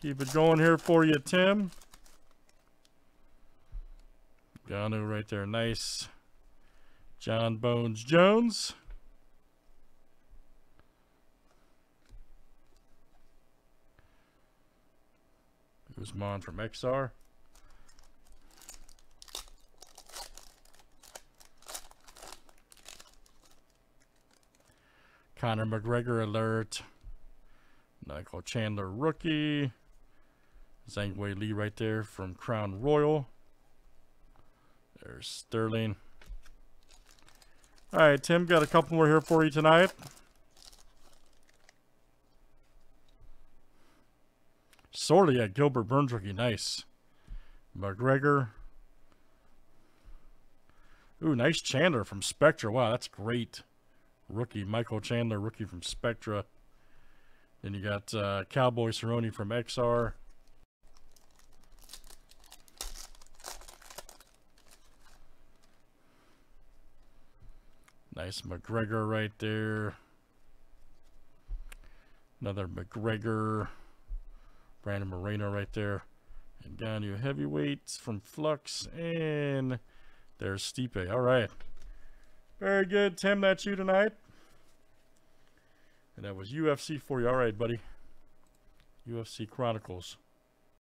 Keep it going here for you, Tim. Ngannou right there. Nice. John Bones Jones. Usman from XR. Connor McGregor alert. Michael Chandler rookie. Zhang Wei Li right there from Crown Royal. There's Sterling. All right, Tim, got a couple more here for you tonight. Sorely at Gilbert Burns rookie. Nice. McGregor. Ooh, nice Chandler from Spectra. Wow, that's great. Rookie, Michael Chandler, rookie from Spectra. Then you got Cowboy Cerrone from XR. Nice McGregor right there. Another McGregor. Brandon Moreno right there. And down your heavyweights from Flux. And there's Stipe. All right. Very good, Tim. That's you tonight. And that was UFC for you. All right, buddy. UFC Chronicles.